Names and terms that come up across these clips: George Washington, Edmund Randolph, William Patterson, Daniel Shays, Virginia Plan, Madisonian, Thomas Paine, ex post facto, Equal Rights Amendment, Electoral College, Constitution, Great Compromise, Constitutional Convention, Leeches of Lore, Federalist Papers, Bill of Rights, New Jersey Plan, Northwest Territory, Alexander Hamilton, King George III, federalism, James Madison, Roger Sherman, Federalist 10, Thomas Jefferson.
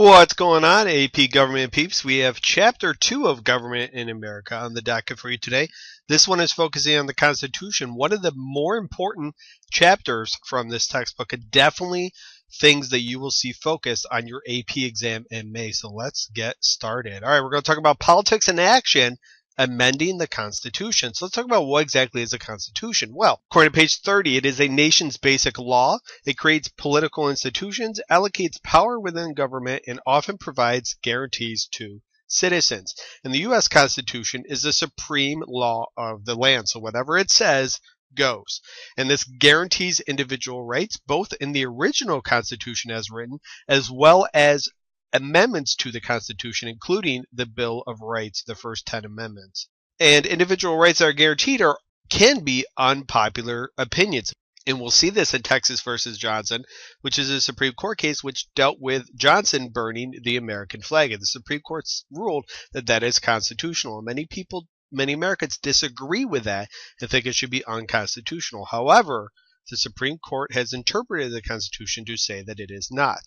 What's going on, AP Government Peeps? We have Chapter 2 of Government in America on the docket for you today. This one is focusing on the Constitution. One of the more important chapters from this textbook, and definitely things that you will see focused on your AP exam in May. So let's get started. All right, we're going to talk about politics and action, amending the Constitution. So let's talk about what exactly is a Constitution. Well, according to page 30, it is a nation's basic law. It creates political institutions, allocates power within government, and often provides guarantees to citizens. And the U.S. Constitution is the supreme law of the land. So whatever it says goes. And this guarantees individual rights, both in the original Constitution as written, as well as amendments to the Constitution, including the Bill of Rights, the first 10 amendments. And individual rights that are guaranteed can be unpopular opinions. And we'll see this in Texas versus Johnson, which is a Supreme Court case which dealt with Johnson burning the American flag. And the Supreme Court ruled that that is constitutional. Many Americans disagree with that and think it should be unconstitutional. However, the Supreme Court has interpreted the Constitution to say that it is not.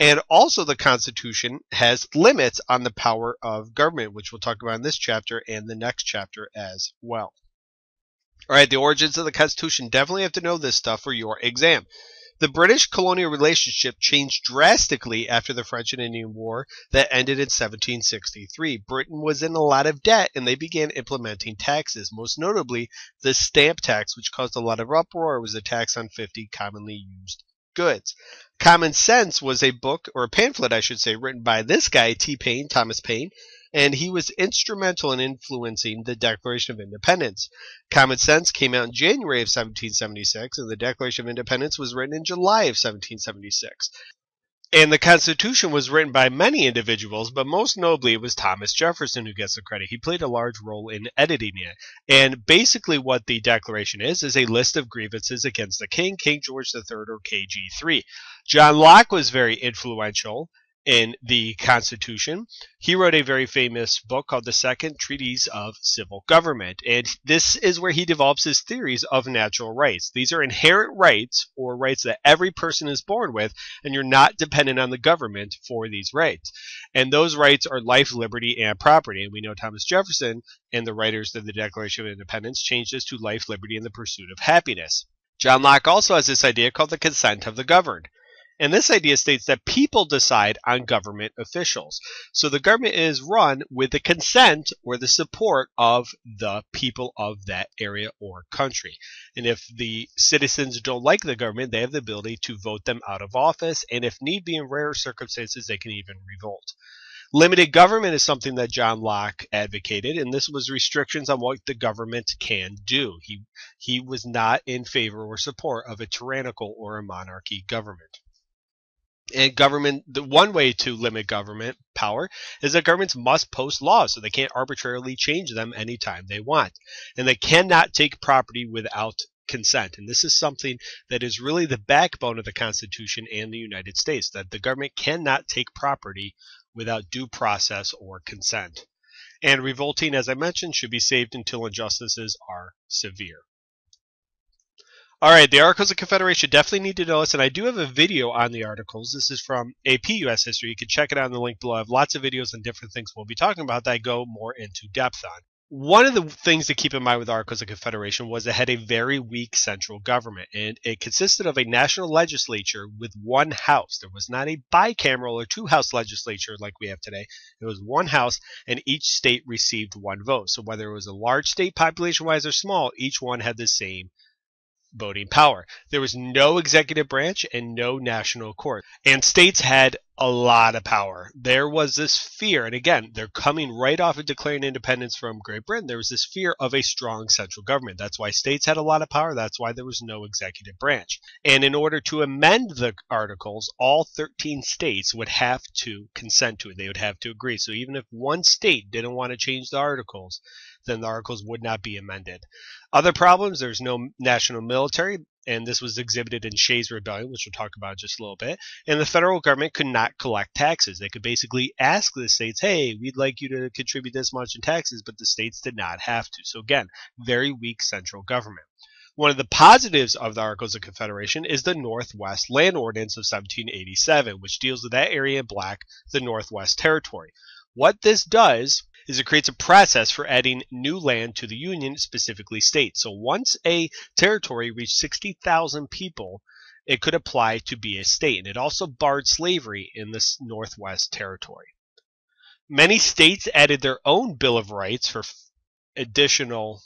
And also the Constitution has limits on the power of government, which we'll talk about in this chapter and the next chapter as well. All right, the origins of the Constitution. Definitely have to know this stuff for your exam. The British colonial relationship changed drastically after the French and Indian War that ended in 1763. Britain was in a lot of debt, and they began implementing taxes, most notably the stamp tax, which caused a lot of uproar. It was a tax on 50 commonly used goods. Common Sense was a book, or a pamphlet, I should say, written by this guy, Thomas Paine, and he was instrumental in influencing the Declaration of Independence. Common Sense came out in January of 1776, and the Declaration of Independence was written in July of 1776. And the Constitution was written by many individuals, but most notably it was Thomas Jefferson who gets the credit. He played a large role in editing it. And basically what the Declaration is a list of grievances against the king, King George III, or KG3. John Locke was very influential in the Constitution. He wrote a very famous book called The Second Treatise of Civil Government, and this is where he develops his theories of natural rights. These are inherent rights, or rights that every person is born with, and you're not dependent on the government for these rights. And those rights are life, liberty, and property. And we know Thomas Jefferson and the writers of the Declaration of Independence changed this to life, liberty, and the pursuit of happiness. John Locke also has this idea called the consent of the governed. And this idea states that people decide on government officials. So the government is run with the consent or the support of the people of that area or country. And if the citizens don't like the government, they have the ability to vote them out of office. And if need be, in rare circumstances, they can even revolt. Limited government is something that John Locke advocated, and this was restrictions on what the government can do. He was not in favor or support of a tyrannical or a monarchy government. And government, the one way to limit government power is that governments must post laws, so they can't arbitrarily change them anytime they want. And they cannot take property without consent. And this is something that is really the backbone of the Constitution and the United States, that the government cannot take property without due process or consent. And revolting, as I mentioned, should be saved until injustices are severe. All right, the Articles of Confederation, definitely need to know this, and I do have a video on the Articles. This is from AP U.S. History. You can check it out on the link below. I have lots of videos on different things we'll be talking about that I go more into depth on. One of the things to keep in mind with the Articles of Confederation was it had a very weak central government, and it consisted of a national legislature with one house. There was not a bicameral or two-house legislature like we have today. It was one house, and each state received one vote. So whether it was a large state population-wise or small, each one had the same voting power. There was no executive branch and no national court. And states had a lot of power. There was this fear, and again, they're coming right off of declaring independence from Great Britain. There was this fear of a strong central government. That's why states had a lot of power. That's why there was no executive branch. And in order to amend the Articles, all 13 states would have to consent to it. They would have to agree. So even if one state didn't want to change the Articles, then the Articles would not be amended. Other problems, there's no national military, and this was exhibited in Shays' Rebellion, which we'll talk about in just a little bit. And the federal government could not collect taxes. They could basically ask the states, hey, we'd like you to contribute this much in taxes, but the states did not have to. So again, very weak central government. One of the positives of the Articles of Confederation is the Northwest Land Ordinance of 1787, which deals with that area in black, the Northwest Territory. What this does is it creates a process for adding new land to the Union, specifically states. So once a territory reached 60,000 people, it could apply to be a state, and it also barred slavery in this Northwest Territory. Many states added their own Bill of Rights for additional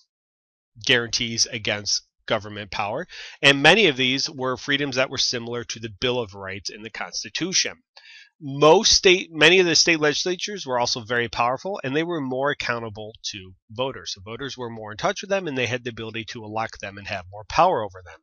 guarantees against government power, and many of these were freedoms that were similar to the Bill of Rights in the Constitution. Many of the state legislatures were also very powerful, and they were more accountable to voters. So voters were more in touch with them, and they had the ability to elect them and have more power over them.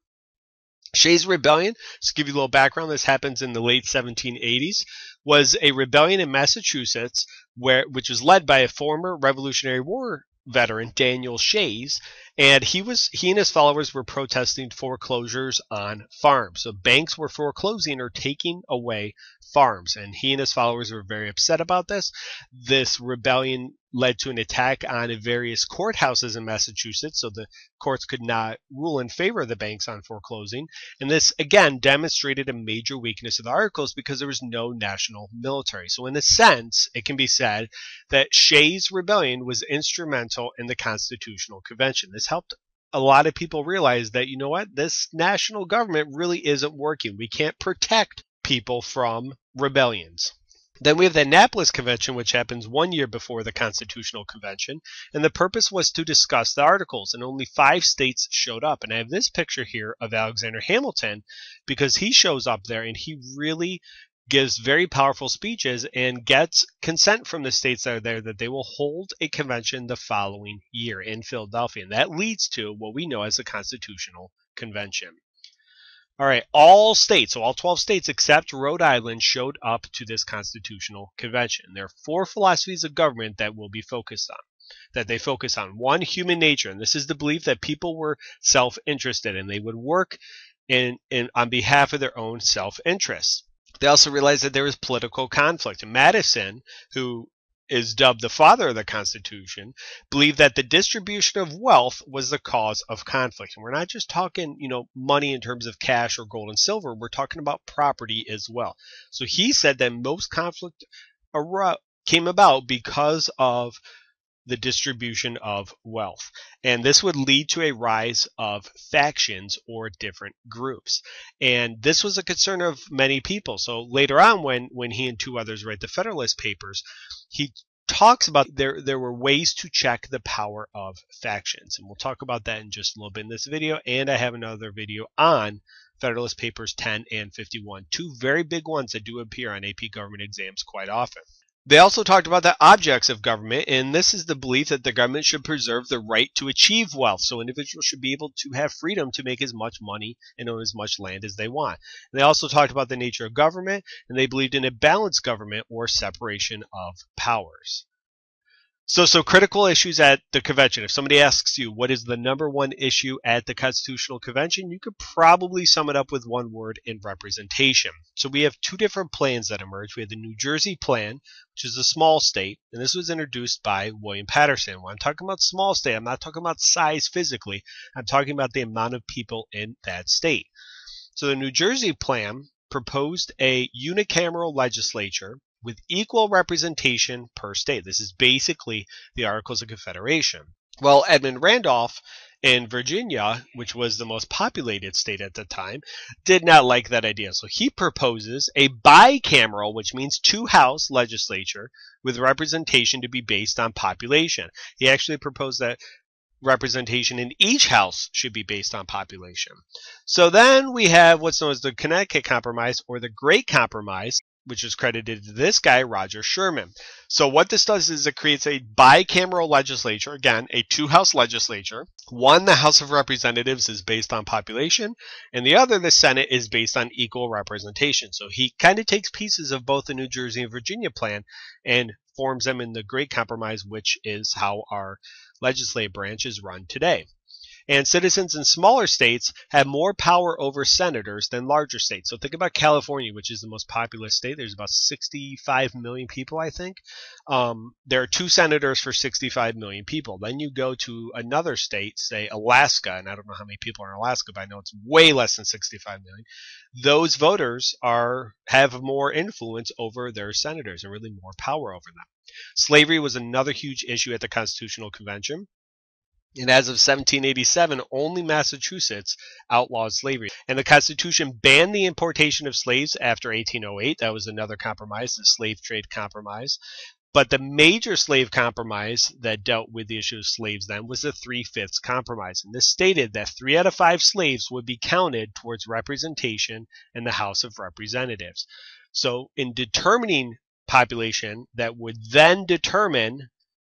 Shays' Rebellion, just to give you a little background, this happens in the late 1780s, was a rebellion in Massachusetts which was led by a former Revolutionary War veteran, Daniel Shays, and he and his followers were protesting foreclosures on farms. So banks were foreclosing or taking away farms, and he and his followers were very upset about this. This rebellion led to an attack on various courthouses in Massachusetts, so the courts could not rule in favor of the banks on foreclosing. And this, again, demonstrated a major weakness of the Articles because there was no national military. So in a sense, it can be said that Shays' Rebellion was instrumental in the Constitutional Convention. This helped a lot of people realize that, you know what, this national government really isn't working. We can't protect people from rebellions. Then we have the Annapolis Convention, which happens 1 year before the Constitutional Convention, and the purpose was to discuss the Articles, and only 5 states showed up. And I have this picture here of Alexander Hamilton because he shows up there, and he really gives very powerful speeches and gets consent from the states that are there that they will hold a convention the following year in Philadelphia, and that leads to what we know as the Constitutional Convention. All right, all states, so all 12 states except Rhode Island showed up to this Constitutional Convention. There are 4 philosophies of government that they focus on. One, human nature, and this is the belief that people were self-interested and they would work on behalf of their own self-interest. They also realized that there was political conflict. Madison, who is dubbed the father of the Constitution, believed that the distribution of wealth was the cause of conflict. And we're not just talking, money in terms of cash or gold and silver. We're talking about property as well. So he said that most conflict came about because of the distribution of wealth. And this would lead to a rise of factions or different groups. And this was a concern of many people. So later on, when he and 2 others write the Federalist Papers, he talks about there were ways to check the power of factions. And we'll talk about that in just a little bit in this video. And I have another video on Federalist Papers 10 and 51, 2 very big ones that do appear on AP government exams quite often. They also talked about the objects of government, and this is the belief that the government should preserve the right to achieve wealth. So individuals should be able to have freedom to make as much money and own as much land as they want. And they also talked about the nature of government, and they believed in a balanced government or separation of powers. So critical issues at the convention. If somebody asks you what is the #1 issue at the Constitutional Convention, you could probably sum it up with one word: in representation. So we have 2 different plans that emerge. We have the New Jersey Plan, which is a small state, and this was introduced by William Patterson. When I'm talking about small state, I'm not talking about size physically. I'm talking about the amount of people in that state. So the New Jersey Plan proposed a unicameral legislature with equal representation per state. This is basically the Articles of Confederation. Well, Edmund Randolph in Virginia, which was the most populated state at the time, did not like that idea. So he proposes a bicameral, which means 2-house legislature with representation to be based on population. He actually proposed that representation in each house should be based on population. So then we have what's known as the Connecticut Compromise or the Great Compromise, which is credited to this guy, Roger Sherman. So what this does is it creates a bicameral legislature, again, a 2-house legislature. One, the House of Representatives, is based on population, and the other, the Senate, is based on equal representation. So he kind of takes pieces of both the New Jersey and Virginia Plan and forms them in the Great Compromise, which is how our legislative branch is run today. And citizens in smaller states have more power over senators than larger states. So think about California, which is the most populous state. There's about 65 million people, I think. There are 2 senators for 65 million people. Then you go to another state, say Alaska, and I don't know how many people are in Alaska, but I know it's way less than 65 million. Those voters have more influence over their senators and really more power over them. Slavery was another huge issue at the Constitutional Convention. And as of 1787, only Massachusetts outlawed slavery. And the Constitution banned the importation of slaves after 1808. That was another compromise, the Slave Trade Compromise. But the major slave compromise that dealt with the issue of slaves then was the Three-Fifths Compromise. And this stated that 3 out of 5 slaves would be counted towards representation in the House of Representatives. So in determining population that would then determine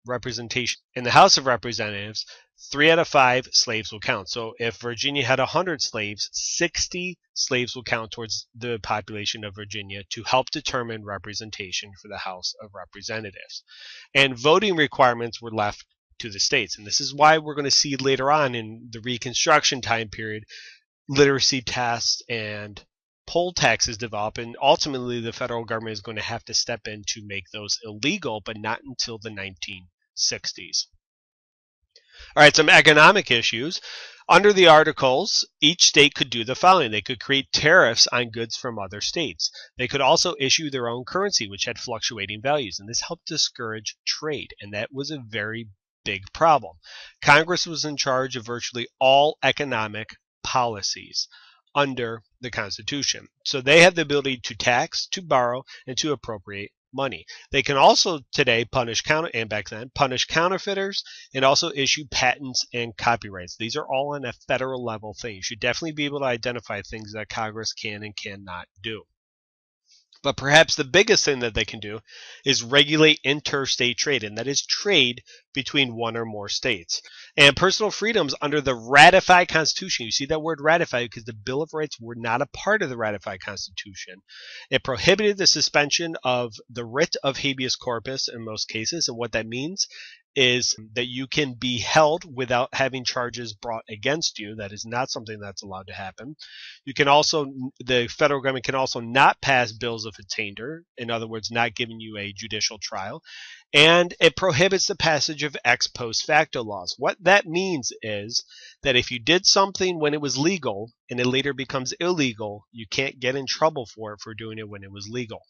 representation in the House of Representatives, 3 out of 5 slaves will count. So if Virginia had 100 slaves, 60 slaves will count towards the population of Virginia to help determine representation for the House of Representatives. And voting requirements were left to the states. And this is why we're going to see later on in the Reconstruction time period, literacy tests and poll taxes develop, and ultimately the federal government is going to have to step in to make those illegal, but not until the 1960s. All right, some economic issues. Under the Articles, each state could do the following. They could create tariffs on goods from other states. They could also issue their own currency, which had fluctuating values, and this helped discourage trade, and that was a very big problem. Congress was in charge of virtually all economic policies under the Constitution. So they have the ability to tax, to borrow, and to appropriate money. They can also today punish counterfeiters and also issue patents and copyrights. These are all on a federal level thing. You should definitely be able to identify things that Congress can and cannot do. But perhaps the biggest thing that they can do is regulate interstate trade, and that is trade between one or more states. And personal freedoms under the ratified Constitution. You see that word ratified because the Bill of Rights were not a part of the ratified Constitution. It prohibited the suspension of the writ of habeas corpus in most cases, and what that means is that you can be held without having charges brought against you. That is not something that's allowed to happen. You can also, the federal government can also not pass bills of attainder, in other words, not giving you a judicial trial. And it prohibits the passage of ex post facto laws. What that means is that if you did something when it was legal and it later becomes illegal, you can't get in trouble for it for doing it when it was legal.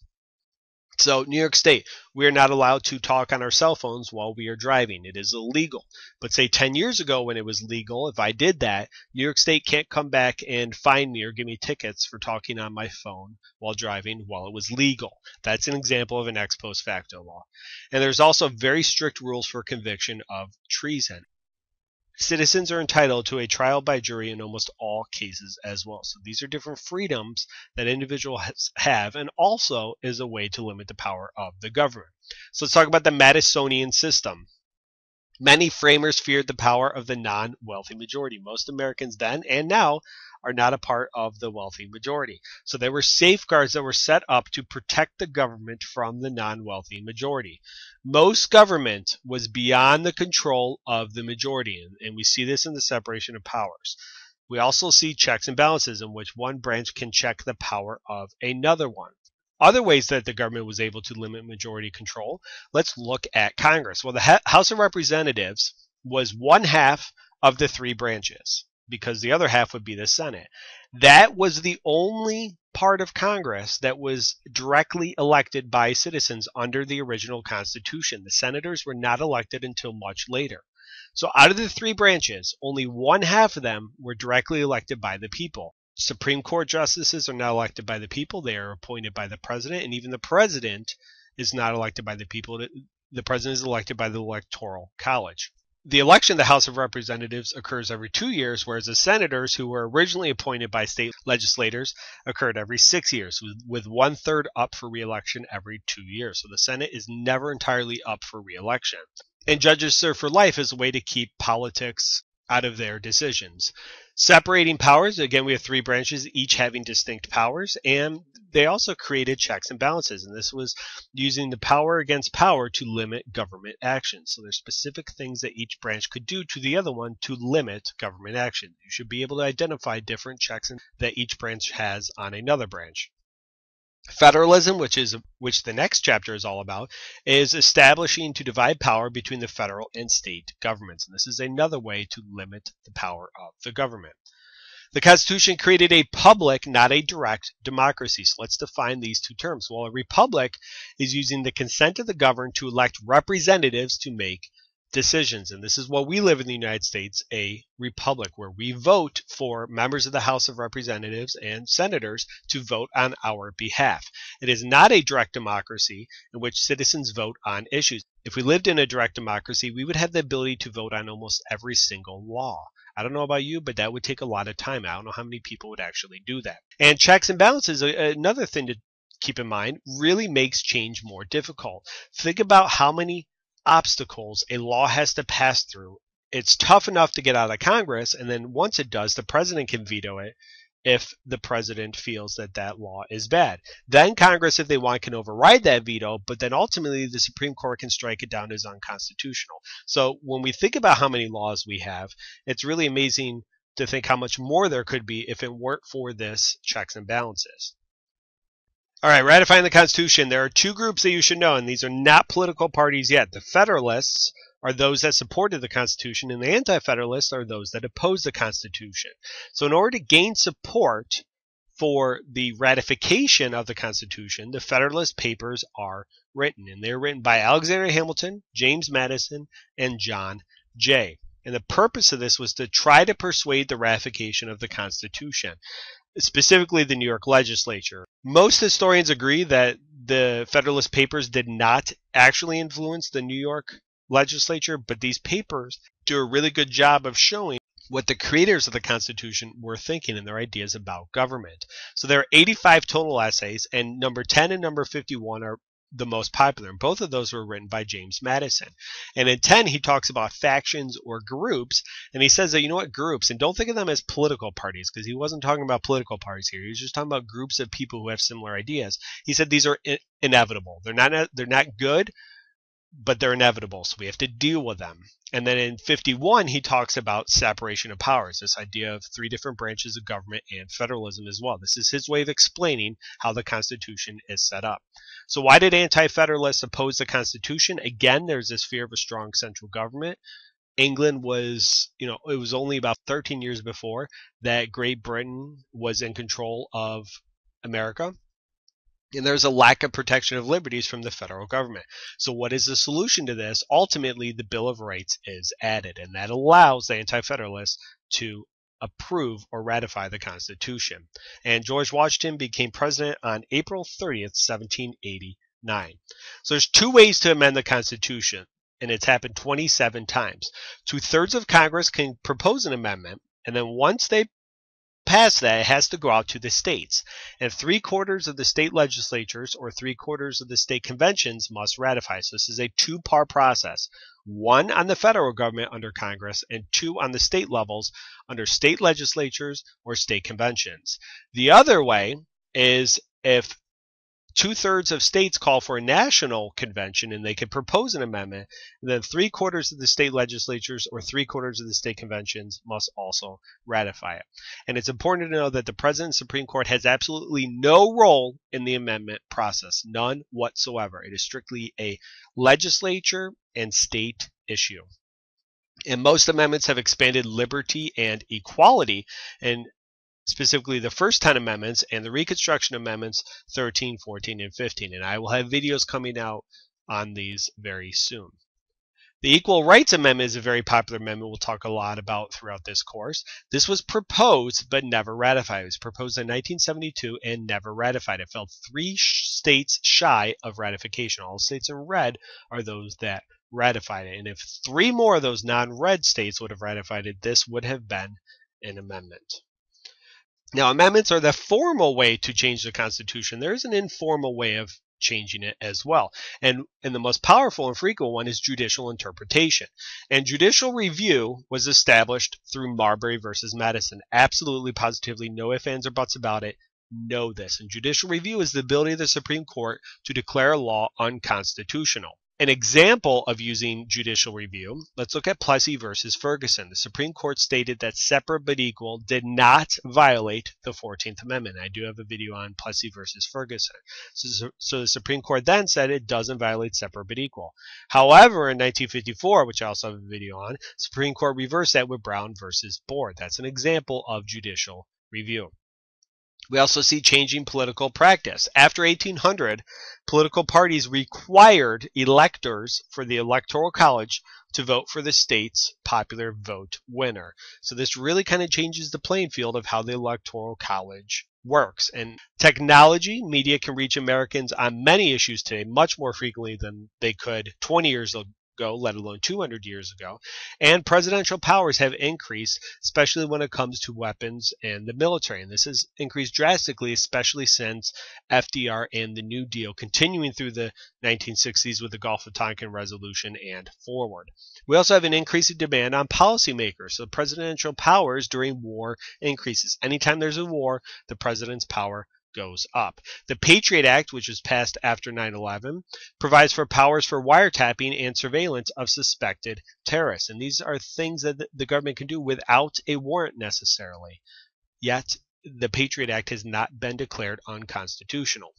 So New York State, we are not allowed to talk on our cell phones while we are driving. It is illegal. But say 10 years ago when it was legal, if I did that, New York State can't come back and fine me or give me tickets for talking on my phone while driving while it was legal. That's an example of an ex post facto law. And there's also very strict rules for conviction of treason. Citizens are entitled to a trial by jury in almost all cases as well. So these are different freedoms that individuals have, and also is a way to limit the power of the government. So let's talk about the Madisonian system. Many framers feared the power of the non-wealthy majority. Most Americans then and now are not a part of the wealthy majority. So there were safeguards that were set up to protect the government from the non-wealthy majority. Most government was beyond the control of the majority, and we see this in the separation of powers. We also see checks and balances in which one branch can check the power of another one. Other ways that the government was able to limit majority control, let's look at Congress. Well, the House of Representatives was 1/2 of the 3 branches, because the other half would be the Senate. That was the only part of Congress that was directly elected by citizens under the original Constitution. The senators were not elected until much later. So out of the 3 branches, only 1/2 of them were directly elected by the people. Supreme Court justices are not elected by the people. They are appointed by the president, and even the president is not elected by the people. The president is elected by the Electoral College. The election of the House of Representatives occurs every 2 years, whereas the senators, who were originally appointed by state legislators, occurred every 6 years, with 1/3 up for re-election every 2 years. So the Senate is never entirely up for re-election. And judges serve for life as a way to keep politics out of their decisions. Separating powers, again, we have 3 branches, each having distinct powers, and they also created checks and balances, and this was using the power against power to limit government action. So there's specific things that each branch could do to the other one to limit government action. You should be able to identify different checks that each branch has on another branch. Federalism, which the next chapter is all about, is establishing to divide power between the federal and state governments. And this is another way to limit the power of the government. The Constitution created a public, not a direct, democracy. So let's define these two terms. Well, a republic is using the consent of the governed to elect representatives to make decisions. And this is what we live in the United States, a republic, where we vote for members of the House of Representatives and senators to vote on our behalf. It is not a direct democracy in which citizens vote on issues. If we lived in a direct democracy, we would have the ability to vote on almost every single law. I don't know about you, but that would take a lot of time. I don't know how many people would actually do that. And checks and balances, another thing to keep in mind, really makes change more difficult. Think about how many obstacles a law has to pass through. It's tough enough to get out of Congress, and then once it does, the president can veto it if the president feels that that law is bad. Then Congress, if they want, can override that veto, but then ultimately the Supreme Court can strike it down as unconstitutional. So when we think about how many laws we have, it's really amazing to think how much more there could be if it weren't for this checks and balances. All right, ratifying the Constitution. There are two groups that you should know, and these are not political parties yet. The Federalists are those that supported the Constitution, and the Anti-Federalists are those that opposed the Constitution. So in order to gain support for the ratification of the Constitution, the Federalist Papers are written, and they're written by Alexander Hamilton, James Madison, and John Jay. And the purpose of this was to try to persuade the ratification of the Constitution, specifically the New York legislature. Most historians agree that the Federalist Papers did not actually influence the New York legislature, but these papers do a really good job of showing what the creators of the Constitution were thinking and their ideas about government. So there are 85 total essays, and number 10 and number 51 are the most popular, and both of those were written by James Madison. And in 10, he talks about factions or groups, and he says that, you know what, groups, and don't think of them as political parties, because he wasn't talking about political parties here. He was just talking about groups of people who have similar ideas. He said these are inevitable. They're not good, but they're inevitable, so we have to deal with them. And then in 51, he talks about separation of powers, this idea of three different branches of government and federalism as well. This is his way of explaining how the Constitution is set up. So why did anti-federalists oppose the Constitution? Again, there's this fear of a strong central government. England was, it was only about 13 years before that Great Britain was in control of America. And there's a lack of protection of liberties from the federal government. So what is the solution to this? Ultimately, the Bill of Rights is added, and that allows the Anti-Federalists to approve or ratify the Constitution. And George Washington became president on April 30th, 1789. So there's two ways to amend the Constitution, and it's happened 27 times. Two-thirds of Congress can propose an amendment, and then once they past that, it has to go out to the states, and three-quarters of the state legislatures or three-quarters of the state conventions must ratify. So this is a two-part process, one on the federal government under Congress and two on the state levels under state legislatures or state conventions. The other way is if two-thirds of states call for a national convention and they could propose an amendment, and then three-quarters of the state legislatures or three-quarters of the state conventions must also ratify it. And it's important to know that the President and Supreme Court has absolutely no role in the amendment process, none whatsoever. It is strictly a legislature and state issue. And most amendments have expanded liberty and equality, and specifically the first 10 amendments and the Reconstruction Amendments 13, 14, and 15. And I will have videos coming out on these very soon. The Equal Rights Amendment is a very popular amendment we'll talk a lot about throughout this course. This was proposed but never ratified. It was proposed in 1972 and never ratified. It fell three states shy of ratification. All the states in red are those that ratified it. And if three more of those non-red states would have ratified it, this would have been an amendment. Now, amendments are the formal way to change the Constitution. There is an informal way of changing it as well. And the most powerful and frequent one is judicial interpretation. And judicial review was established through Marbury v. Madison. Absolutely, positively, no ifs, ands, or buts about it. know this, and judicial review is the ability of the Supreme Court to declare a law unconstitutional. An example of using judicial review, let's look at Plessy versus Ferguson. The Supreme Court stated that separate but equal did not violate the 14th Amendment. I do have a video on Plessy versus Ferguson. So the Supreme Court then said it doesn't violate separate but equal. However, in 1954, which I also have a video on, Supreme Court reversed that with Brown versus Board. That's an example of judicial review. We also see changing political practice. After 1800, political parties required electors for the Electoral College to vote for the state's popular vote winner. So this really kind of changes the playing field of how the Electoral College works. And technology, media can reach Americans on many issues today much more frequently than they could 20 years ago. Let alone 200 years ago, and presidential powers have increased, especially when it comes to weapons and the military, and this has increased drastically, especially since FDR and the New Deal, continuing through the 1960s with the Gulf of Tonkin Resolution and forward. We also have an increasing demand on policymakers, so presidential powers during war increases. Anytime there's a war, the president's power goes up. The Patriot Act, which was passed after 9/11, provides for powers for wiretapping and surveillance of suspected terrorists. And these are things that the government can do without a warrant necessarily. Yet, the Patriot Act has not been declared unconstitutional.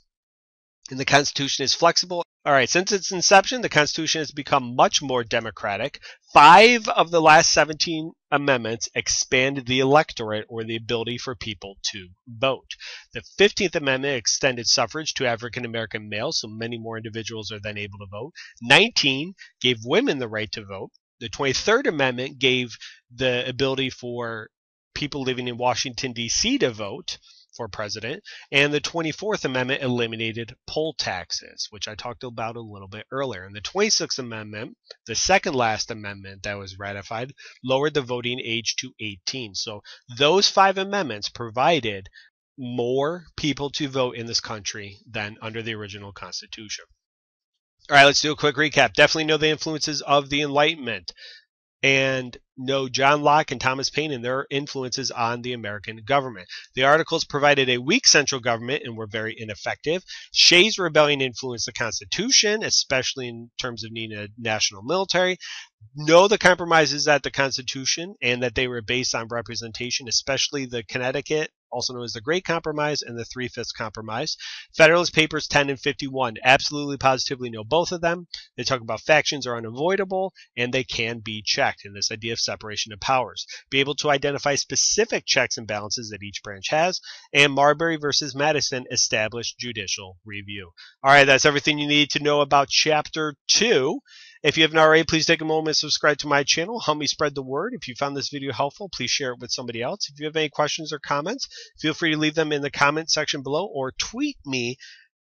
And the Constitution is flexible. All right, since its inception, the Constitution has become much more democratic. 5 of the last 17 amendments expanded the electorate, or the ability for people to vote. The 15th Amendment extended suffrage to African American males, so many more individuals are then able to vote. 19 gave women the right to vote. The 23rd Amendment gave the ability for people living in Washington, D.C. to vote for president, and the 24th Amendment eliminated poll taxes, which I talked about a little bit earlier. And the 26th Amendment, the second last amendment that was ratified, lowered the voting age to 18. So those 5 amendments provided more people to vote in this country than under the original Constitution. All right, let's do a quick recap. Definitely know the influences of the Enlightenment, and know John Locke and Thomas Paine and their influences on the American government. The Articles provided a weak central government and were very ineffective. Shays' Rebellion influenced the Constitution, especially in terms of needing a national military. Know the compromises at the Constitution and that they were based on representation, especially the Connecticut, also known as the Great Compromise, and the Three-Fifths Compromise. Federalist Papers 10 and 51, absolutely positively know both of them. They talk about factions are unavoidable and they can be checked, and this idea of separation of powers. Be able to identify specific checks and balances that each branch has, and Marbury versus Madison established judicial review. All right, that's everything you need to know about Chapter 2. If you haven't already, please take a moment and subscribe to my channel. Help me spread the word. If you found this video helpful, please share it with somebody else. If you have any questions or comments, feel free to leave them in the comment section below or tweet me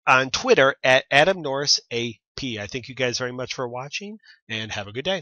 on Twitter at AdamNorrisAP. I thank you guys very much for watching and have a good day.